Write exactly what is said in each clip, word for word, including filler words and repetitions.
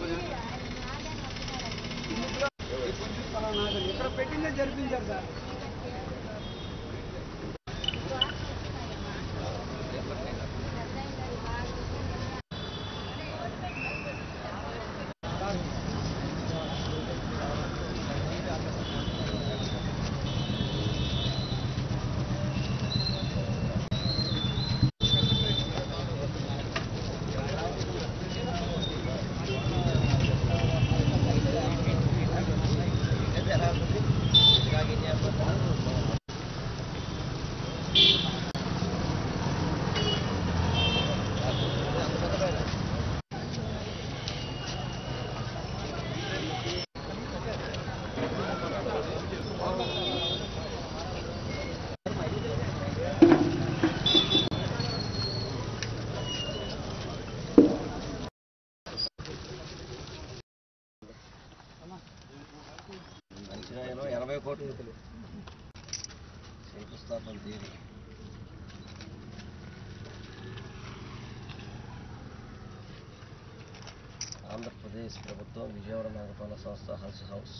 కొంచెం పరనా ఇక్కడ పెట్టిందే జరిపించారు సార్ శంకుస్థాపన తీరు ఆంధ్రప్రదేశ్ ప్రభుత్వం విజయవాడ నగరపాలక సంస్థ హజ్ హౌస్.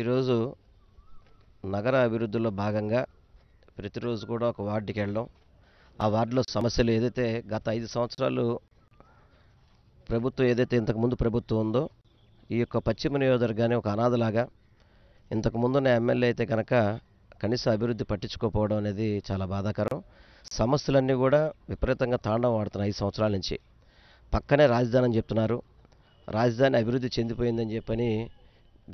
ఈరోజు నగర అభివృద్ధిలో భాగంగా ప్రతిరోజు కూడా ఒక వార్డుకి వెళ్ళడం, ఆ వార్డులో సమస్యలు ఏదైతే గత ఐదు సంవత్సరాలు ప్రభుత్వం ఏదైతే ఇంతకుముందు ప్రభుత్వం ఉందో ఈ యొక్క పశ్చిమ నియోజకవర్గాన్ని ఒక అనాథలాగా ఇంతకుముందున్న ఎమ్మెల్యే అయితే కనుక కనీస అభివృద్ధి పట్టించుకోకపోవడం అనేది చాలా బాధాకరం. సమస్యలన్నీ కూడా విపరీతంగా తాండవం ఆడుతున్నాయి ఐదు సంవత్సరాల నుంచి. పక్కనే రాజధాని అని చెప్తున్నారు, రాజధాని అభివృద్ధి చెందిపోయిందని చెప్పని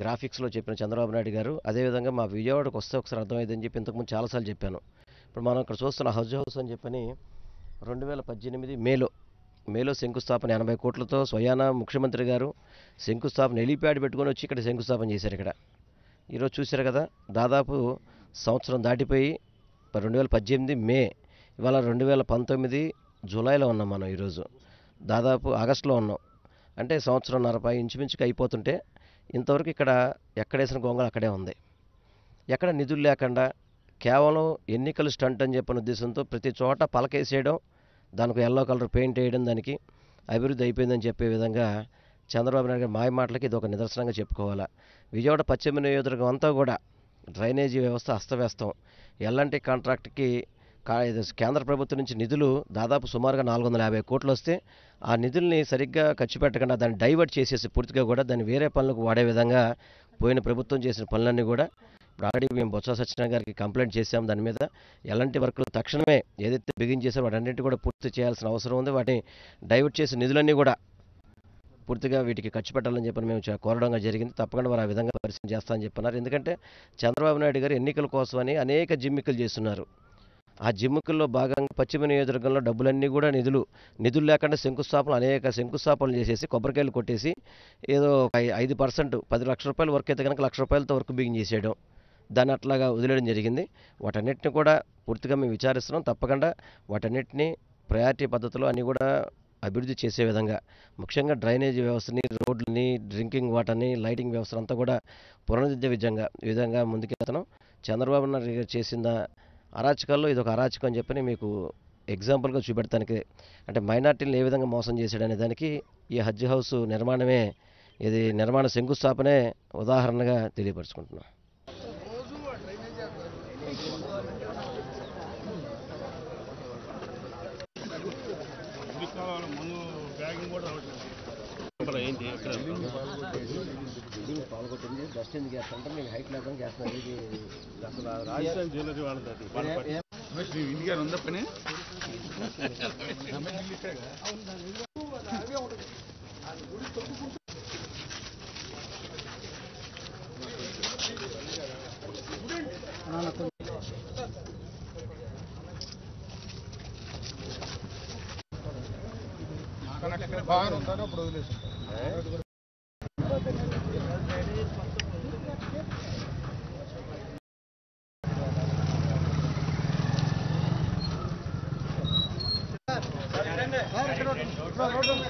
గ్రాఫిక్స్లో చెప్పిన చంద్రబాబు నాయుడు గారు, అదేవిధంగా మా విజయవాడకు వస్తే ఒకసారి అర్థమైందని చెప్పి ఇంతకుముందు చాలాసార్లు చెప్పాను. ఇప్పుడు మనం ఇక్కడ చూస్తున్న హౌజ్ హౌస్ అని చెప్పని రెండు వేల పద్దెనిమిది మేలో మేలో శంకుస్థాపన ఎనభై కోట్లతో స్వయాన ముఖ్యమంత్రి గారు శంకుస్థాపన హెలీప్యాడ్ పెట్టుకొని వచ్చి ఇక్కడ శంకుస్థాపన చేశారు. ఇక్కడ ఈరోజు చూశారు కదా, దాదాపు సంవత్సరం దాటిపోయి రెండు వేల పద్దెనిమిది మే ఇవాళ రెండు వేల పంతొమ్మిది జూలైలో ఉన్నాం మనం, ఈరోజు దాదాపు ఆగస్టులో ఉన్నాం. అంటే సంవత్సరంన్నర పై ఇంచుమించుకు అయిపోతుంటే ఇంతవరకు ఇక్కడ ఎక్కడేసిన గొంగళ అక్కడే ఉంది. ఎక్కడ నిధులు లేకుండా కేవలం ఎన్నికలు స్టంట్ అని చెప్పిన ఉద్దేశంతో ప్రతి చోట పలకేసేయడం, దానికి ఎల్లో కలర్ పెయింట్ వేయడం, దానికి అభివృద్ధి అయిపోయిందని చెప్పే విధంగా చంద్రబాబు నాయుడు గారి మాయ మాటలకి ఇది ఒక నిదర్శనంగా చెప్పుకోవాలా. విజయవాడ పశ్చిమ నియోజకవర్గం అంతా కూడా డ్రైనేజీ వ్యవస్థ అస్తవ్యస్తం. ఎల్ఎన్టీ కాంట్రాక్ట్కి కేంద్ర ప్రభుత్వం నుంచి నిధులు దాదాపు సుమారుగా నాలుగు వందల యాభై కోట్లు వస్తే ఆ నిధుల్ని సరిగ్గా ఖర్చు పెట్టకుండా దాన్ని డైవర్ట్ చేసేసి పూర్తిగా కూడా దాన్ని వేరే పనులకు వాడే విధంగా పోయిన ప్రభుత్వం చేసిన పనులన్నీ కూడా ఆల్రెడీ మేము బొత్స సత్యనారాయణ గారికి కంప్లైంట్ చేశాం. దాని మీద ఎలాంటి వర్క్లు తక్షణమే ఏదైతే బిగిన్ చేశారో వాటన్నింటినీ కూడా పూర్తి చేయాల్సిన అవసరం ఉంది. వాటిని డైవర్ట్ చేసే నిధులన్నీ కూడా పూర్తిగా వీటికి ఖర్చు పెట్టాలని చెప్పి మేము కోరడంగా జరిగింది. తప్పకుండా వారు ఆ విధంగా పరిశీలన చేస్తామని చెప్పినారు. ఎందుకంటే చంద్రబాబు నాయుడు గారు ఎన్నికల కోసమని అనేక జిమ్మికలు చేస్తున్నారు. ఆ జిమ్మికల్లో భాగంగా పశ్చిమ నియోజకవర్గంలో డబ్బులన్నీ కూడా నిధులు నిధులు లేకుండా శంకుస్థాపనలు అనేక శంకుస్థాపనలు చేసేసి కొబ్బరికాయలు కొట్టేసి ఏదో ఐదు పర్సెంట్ పది లక్షల రూపాయల వర్క్ అయితే కనుక లక్ష రూపాయలతో వర్క్ బిగిన్ చేసేయడం, దాన్ని అట్లాగా వదిలేయడం జరిగింది. వాటన్నిటిని కూడా పూర్తిగా మేము విచారిస్తున్నాం. తప్పకుండా వాటన్నిటిని ప్రయారిటీ పద్ధతిలో అన్నీ కూడా అభివృద్ధి చేసే విధంగా, ముఖ్యంగా డ్రైనేజీ వ్యవస్థని, రోడ్లని, డ్రింకింగ్ వాటర్ని, లైటింగ్ వ్యవస్థను అంతా కూడా పునరుద్ధరించే విధంగా విధంగా ముందుకెళ్తాం. చంద్రబాబు నాయుడు గారు చేసిన అరాచకాల్లో ఇది ఒక అరాచకం అని చెప్పని మీకు ఎగ్జాంపుల్గా చూపెడతానికి, అంటే మైనార్టీలను ఏ విధంగా మోసం చేశాడనే దానికి ఈ హజ్ హౌస్ నిర్మాణమే, ఇది నిర్మాణ శంకుస్థాపనే ఉదాహరణగా తెలియపరుచుకుంటున్నాం. పాల్గొంటుంది బస్ ఎందుకు చేస్తారంటే మీకు హైట్ లేకుండా చేస్తున్నారు. ఇది అసలు రాజస్థాన్ జ్యువెలరీ వాళ్ళది ఇండియా ఉందా పని బాగా ఉంటాను అప్పుడు వదిలేసి no no no